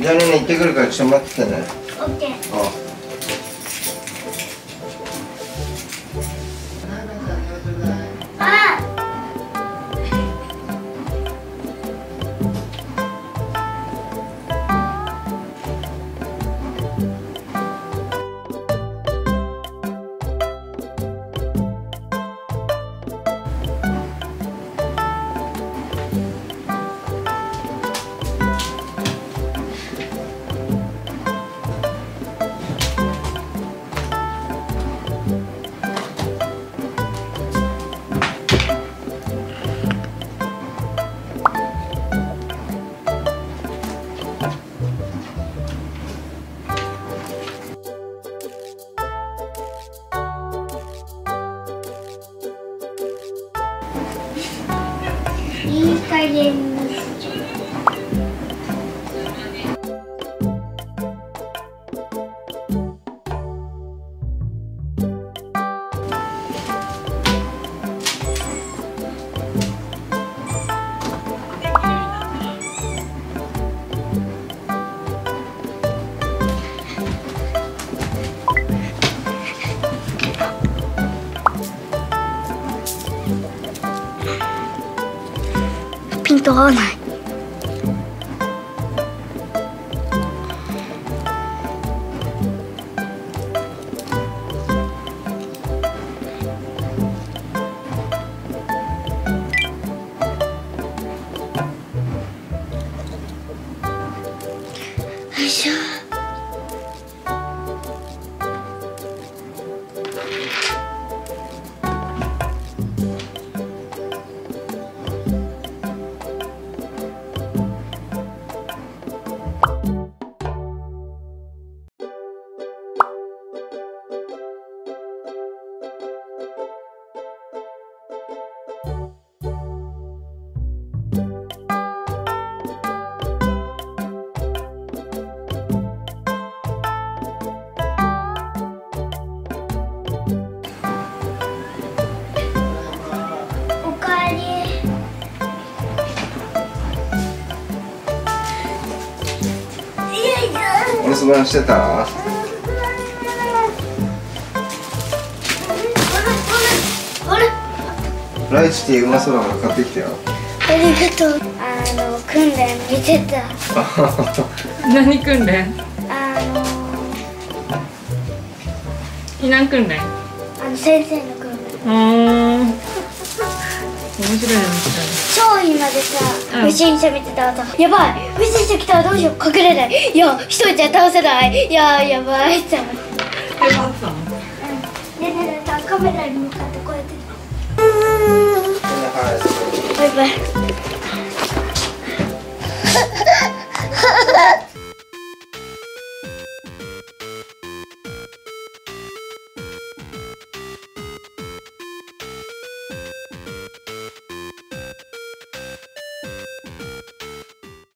じゃあねね行ってくるからちょっと待っててね。オッケー。ああいい加減にしちゃう。ピント合わない。よいしょ。お留守番してた？ライチティーうまそうだから買ってきたよ。ありがとう。訓練見てた。何訓練？避難訓練。先生の訓練。面白いの見てた。超今でさ、不審者見てた。やばい、不審者来たらどうしよう、隠れない。いや、一人じゃ倒せない。いや、やばいって思って。やばったの？うん。でね、カメラに向かってこうやってバイバイ。